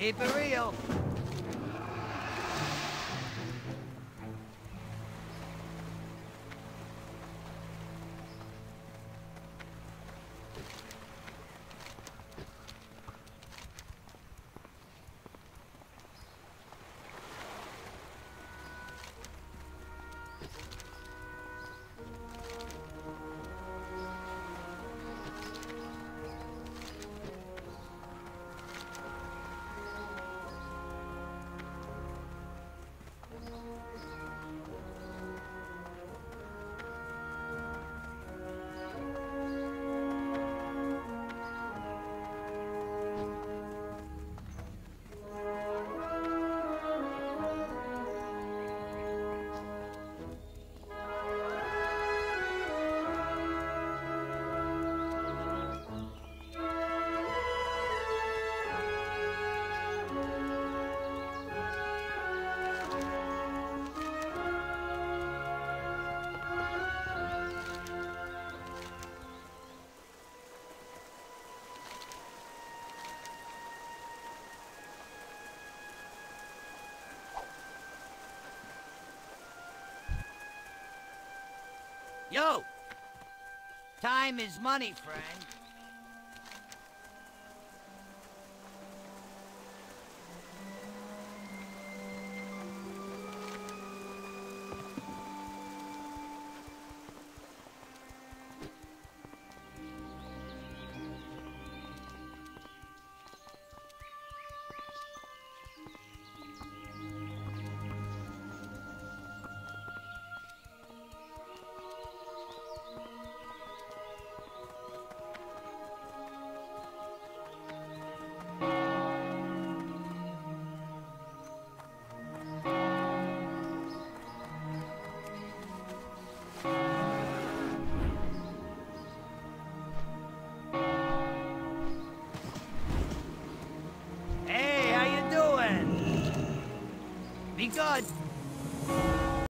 Keep it real. Yo! Time is money, friend. Be good.